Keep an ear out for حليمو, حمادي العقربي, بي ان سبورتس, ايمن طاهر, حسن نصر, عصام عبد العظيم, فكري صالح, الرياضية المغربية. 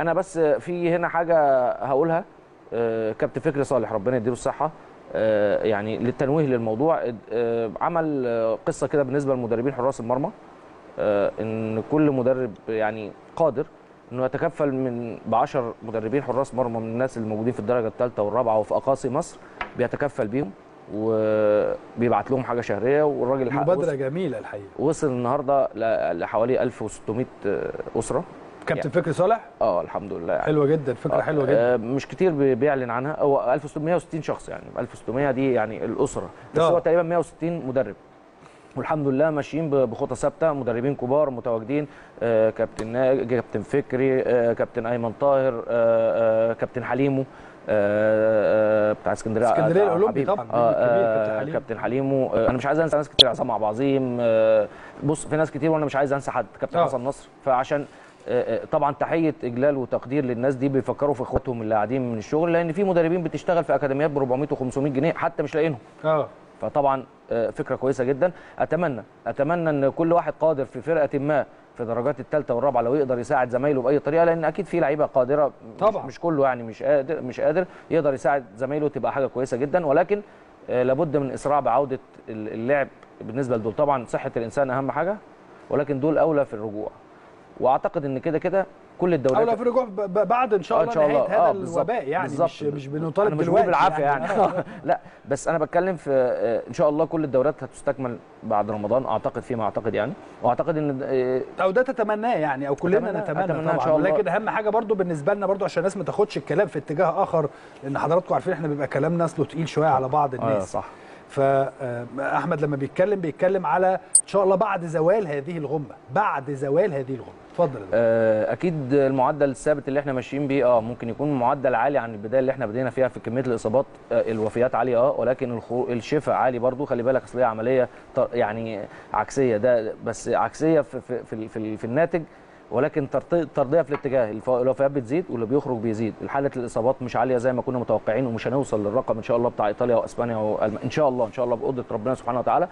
انا بس في هنا حاجه هقولها، كابتن فكري صالح ربنا يديله الصحه، يعني للتنويه للموضوع، عمل قصه كده بالنسبه لمدربين حراس المرمى، ان كل مدرب يعني قادر انه يتكفل من ب10 مدربين حراس مرمى من الناس الموجودين في الدرجه الثالثه والرابعه وفي اقاصي مصر، بيتكفل بيهم وبيبعت لهم حاجه شهريه. والراجل مبادره جميله الحقيقه، وصل النهارده لحوالي 1600 اسره كابتن يعني. فكري صالح الحمد لله يعني. حلوه جدا، فكره حلوه جدا، مش كتير بيعلن عنها. هو 1660 شخص يعني، 1600 دي يعني الاسره بس، هو تقريبا 160 مدرب، والحمد لله ماشيين بخطه ثابته، مدربين كبار متواجدين، كابتن فكري، كابتن ايمن طاهر، كابتن حليمو بتاع اسكندريه الاولمبي طبعا، كابتن حليمو، انا مش عايز انسى ناس كتير، عصام عبد العظيم، بص في ناس كتير وانا مش عايز انسى حد، كابتن حسن نصر. فعشان طبعا تحيه اجلال وتقدير للناس دي، بيفكروا في اخواتهم اللي قاعدين من الشغل، لان في مدربين بتشتغل في اكاديميات ب 400 و500 جنيه حتى مش لاقينهم. فطبعا فكره كويسه جدا. اتمنى ان كل واحد قادر في فرقه ما في درجات الثالثه والرابعه لو يقدر يساعد زمايله باي طريقه، لان اكيد في لعيبه قادره طبعا، مش كله يعني مش قادر يقدر يساعد زمايله، تبقى حاجه كويسه جدا. ولكن لابد من اسراع بعوده اللعب بالنسبه لدول، طبعا صحه الانسان اهم حاجه، ولكن دول اولى في الرجوع، واعتقد ان كده كل الدوريات اولى في الرجوع بعد ان شاء الله نهايه هذا الوباء يعني، مش بنطالب بالوقت بالعافيه يعني. لا بس انا بتكلم في ان شاء الله كل الدوريات هتستكمل بعد رمضان، اعتقد فيما اعتقد يعني، واعتقد ان او ده تتمناه يعني، او كلنا نتمنى طبعا. ولكن اهم حاجه برضو بالنسبه لنا برضو، عشان الناس ما تاخدش الكلام في اتجاه اخر، لان حضراتكم عارفين احنا بيبقى كلامنا اصله تقيل شويه على بعض الناس. صح. فاحمد لما بيتكلم على ان شاء الله بعد زوال هذه الغمه، اتفضل. اكيد المعدل الثابت اللي احنا ماشيين بيه ممكن يكون معدل عالي عن البدايه اللي احنا بدينا فيها في كميه الاصابات، الوفيات عاليه ولكن الشفاء عالي برضو. خلي بالك اصل هي عمليه يعني عكسيه، ده بس عكسيه في الناتج، ولكن ترضيه في الاتجاه، الوفيات بتزيد واللي بيخرج بيزيد، حاله الاصابات مش عاليه زي ما كنا متوقعين، ومش هنوصل للرقم ان شاء الله بتاع ايطاليا واسبانيا ان شاء الله بقدره ربنا سبحانه وتعالى.